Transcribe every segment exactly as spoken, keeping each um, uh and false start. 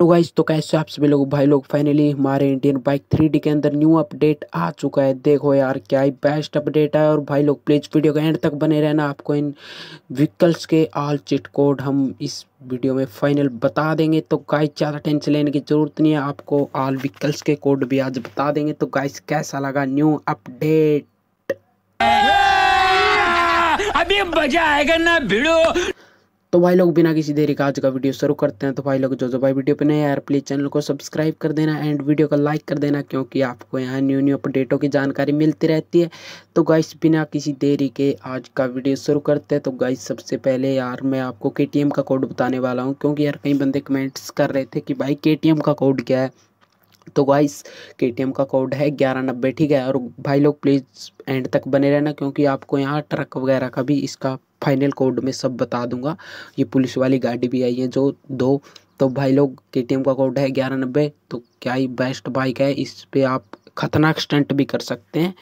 तो गाइस तो कैसे आप सभी लोग भाई लोग फाइनली हमारे इंडियन बाइक थ्री डी के अंदर न्यू अपडेट आ चुका है। देखो यार क्या ही बेस्ट अपडेट है। और भाई लोग प्लीज़ वीडियो के एंड तक बने रहना। आपको इन व्हीकल्स के ऑल चिट कोड हम इस वीडियो में फाइनल बता देंगे। तो गाइस ज़्यादा टेंशन लेने की ज़रूरत नहीं है, आपको ऑल व्हीकल्स के कोड भी आज बता देंगे। तो गाइस कैसा लगा न्यू अपडेट, अभी मजा आएगा ना वीडियो। तो भाई लोग बिना किसी देरी का आज का वीडियो शुरू करते हैं। तो भाई लोग जो जो भाई वीडियो पे नए यार प्लीज़ चैनल को सब्सक्राइब कर देना एंड वीडियो को लाइक कर देना, क्योंकि आपको यहाँ न्यू न्यू अपडेटों की जानकारी मिलती रहती है। तो गाइस बिना किसी देरी के आज का वीडियो शुरू करते हैं। तो गाइस सबसे पहले यार मैं आपको के टी एम का कोड बताने वाला हूँ, क्योंकि यार कई बंदे कमेंट्स कर रहे थे कि भाई के टी एम का कोड क्या है। तो गाइस के टी एम का कोड है ग्यारह नब्बे, ठीक है। और भाई लोग प्लीज़ एंड तक बने रहना, क्योंकि आपको यहाँ ट्रक वगैरह का भी इसका फाइनल कोड में सब बता दूंगा। ये पुलिस वाली गाड़ी भी आई है जो दो। तो भाई लोग के टी एम का कोड है ग्यारह नब्बे। तो क्या ही बेस्ट बाइक है, इस पे आप खतरनाक स्टंट भी कर सकते हैं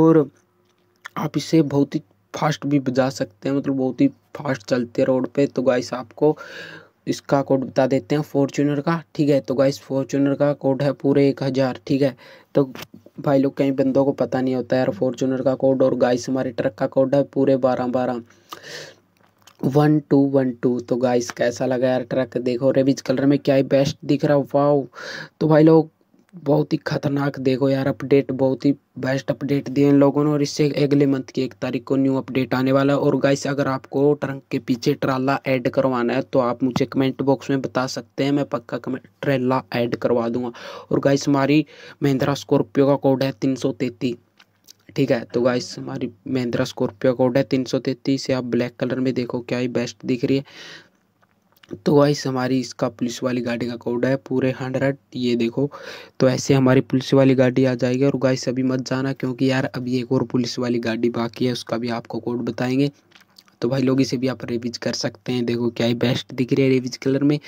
और आप इसे बहुत ही फास्ट भी बजा सकते हैं, मतलब बहुत ही फास्ट चलते हैं रोड पे। तो गाइस आपको इसका कोड बता देते हैं फॉर्च्यूनर का, ठीक है। तो गाइस फॉर्च्यूनर का कोड है पूरे एक हज़ार, ठीक है। तो भाई लोग कई बंदों को पता नहीं होता है यार फॉर्च्यूनर का कोड। और गाइस हमारे ट्रक का कोड है पूरे बारह बारह वन टू वन टू। तो गाइस कैसा लगा यार ट्रक, देखो रेविज कलर में क्या ही बेस्ट दिख रहा, वाओ। तो भाई लोग बहुत ही खतरनाक, देखो यार अपडेट बहुत ही बेस्ट अपडेट दिए इन लोगों ने। और इससे अगले मंथ की एक तारीख को न्यू अपडेट आने वाला है। और गाइस अगर आपको ट्रंक के पीछे ट्राला ऐड करवाना है तो आप मुझे कमेंट बॉक्स में बता सकते हैं, मैं पक्का कमेंट ट्रेला ऐड करवा दूंगा। और गाइस हमारी महिंद्रा स्कॉर्पियो का कोड है तीन सौ तैंतीस, ठीक है। तो गाइस हमारी महिंद्रा स्कॉर्पियो कोड है तीन सौ तैंतीस। आप ब्लैक कलर में देखो क्या ही बेस्ट दिख रही है। तो गाइस हमारी इसका पुलिस वाली गाड़ी का कोड है पूरे हंड्रेड, ये देखो। तो ऐसे हमारी पुलिस वाली गाड़ी आ जाएगी। और गाइस अभी मत जाना, क्योंकि यार अभी एक और पुलिस वाली गाड़ी बाकी है, उसका भी आपको कोड बताएंगे। तो भाई लोग इसे भी आप रिविज कर सकते हैं, देखो क्या ही बेस्ट दिख रही है रिविज कलर में।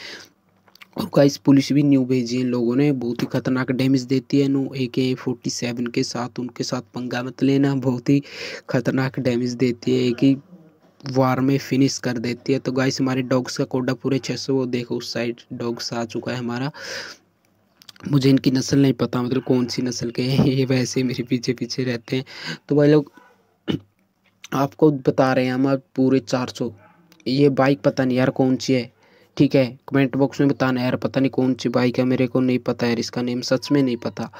और गाइस पुलिस भी न्यू भेजी है इन लोगों ने, बहुत ही खतरनाक डैमेज देती है नो ए के फोर्टी सेवन के साथ। उनके साथ पंगा मत लेना, बहुत ही खतरनाक डैमेज देती है, एक ही वार में फिनिश कर देती है। तो गाइस हमारे डॉग्स का कोडा पूरे छह सौ, वो देखो उस साइड डॉग्स आ चुका है हमारा। मुझे इनकी नस्ल नहीं पता, मतलब कौन सी नस्ल के हैं ये, वैसे मेरे पीछे पीछे रहते हैं। तो भाई लोग आपको बता रहे हैं हमारे पूरे चार सौ। ये बाइक पता नहीं यार कौन सी है, ठीक है, कमेंट बॉक्स में बताना यार, पता नहीं कौन सी बाइक है, मेरे को नहीं पता यार इसका नेम, सच में नहीं पता।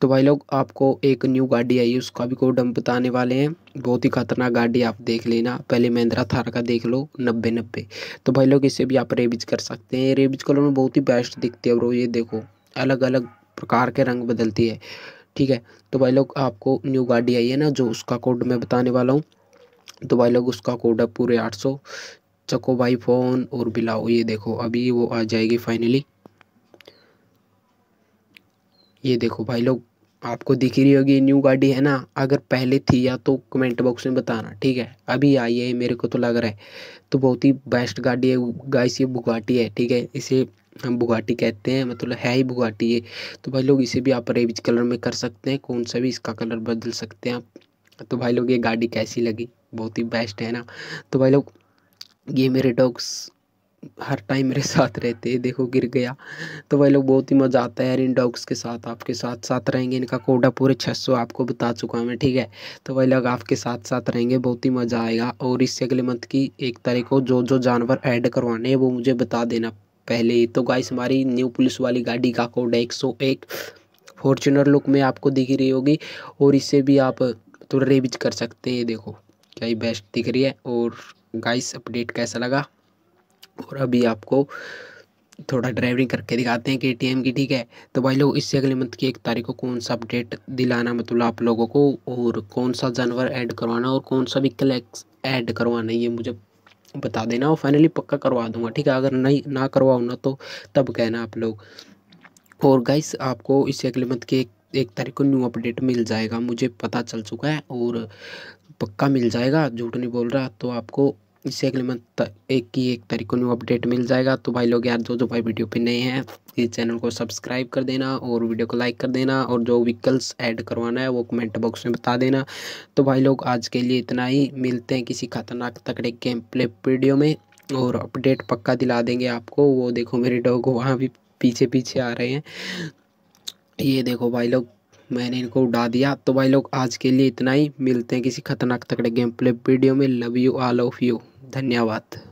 तो भाई लोग आपको एक न्यू गाड़ी आई है उसका भी कोड हम बताने वाले हैं, बहुत ही खतरनाक गाड़ी, आप देख लेना। पहले महिंद्रा थार का देख लो नब्बे नब्बे। तो भाई लोग इसे भी आप रेविज कर सकते हैं, रेविज कलर में बहुत ही बेस्ट दिखती है ब्रो, ये देखो अलग अलग प्रकार के रंग बदलती है, ठीक है। तो भाई लोग आपको न्यू गाड़ी आई है ना जो, उसका कोड मैं बताने वाला हूँ। तो भाई लोग उसका कोड है पूरे आठ सौ चको भाई फोन और बिलाओ, ये देखो अभी वो आ जाएगी फाइनली। ये देखो भाई लोग आपको दिख रही होगी न्यू गाड़ी है ना, अगर पहले थी या तो कमेंट बॉक्स में बताना, ठीक है। अभी आई है मेरे को तो लग रहा है, तो बहुत ही बेस्ट गाड़ी है गाइस। ये बुगाटी है, ठीक है, इसे हम बुगाटी कहते हैं, मतलब है ही बुगाटी ये। तो भाई लोग इसे भी आप रेविज कलर में कर सकते हैं, कौन सा भी इसका कलर बदल सकते हैं आप। तो भाई लोग ये गाड़ी कैसी लगी, बहुत ही बेस्ट है ना। तो भाई लोग ये मेरे डॉग्स हर टाइम मेरे साथ रहते हैं, देखो गिर गया। तो भाई लोग बहुत ही मज़ा आता है यार इन डॉग्स के साथ, आपके साथ साथ रहेंगे। इनका कोडा पूरे छह सौ आपको बता चुका हूँ मैं, ठीक है। तो भाई लोग आपके साथ साथ रहेंगे, बहुत ही मज़ा आएगा। और इससे अगले मंथ की एक तारीख को जो जो जानवर ऐड करवाने हैं वो मुझे बता देना पहले ही। तो गाइस हमारी न्यू पुलिस वाली गाड़ी का कोड है एक सौ एक, फॉर्च्यूनर लुक में आपको दिख रही होगी। और इससे भी आप थोड़ा रेविज कर सकते हैं, देखो क्या ही बेस्ट दिख रही है। और गाइस अपडेट कैसा लगा, और अभी आपको थोड़ा ड्राइविंग करके दिखाते हैं के टी एम की, ठीक है। तो भाई लोग इससे अगले मंथ की एक तारीख को कौन सा अपडेट दिलाना मतलब आप लोगों को, और कौन सा जानवर ऐड करवाना और कौन सा व्हीकल ऐड करवाना, ये मुझे बता देना और फाइनली पक्का करवा दूंगा, ठीक है। अगर नहीं ना करवाओ ना तो तब कहना आप लोग। और गाइस आपको इससे अगले मंथ की एक, एक तारीख को न्यू अपडेट मिल जाएगा, मुझे पता चल चुका है और पक्का मिल जाएगा, झूठ नहीं बोल रहा। तो आपको इससे अगले मंथ एक की एक तारीख को न्यू अपडेट मिल जाएगा। तो भाई लोग यार जो जो भाई वीडियो पे नए हैं इस चैनल को सब्सक्राइब कर देना और वीडियो को लाइक कर देना। और जो व्हीकल्स ऐड करवाना है वो कमेंट बॉक्स में बता देना। तो भाई लोग आज के लिए इतना ही, मिलते हैं किसी खतरनाक तगड़े गेम प्ले वीडियो में। और अपडेट पक्का दिला देंगे आपको। वो देखो मेरे डॉग वहाँ भी पीछे पीछे आ रहे हैं। ये देखो भाई लोग, मैंने इनको उड़ा दिया। तो भाई लोग आज के लिए इतना ही, मिलते हैं किसी खतरनाक तगड़े गेम प्ले वीडियो में। Love you, all of you, धन्यवाद।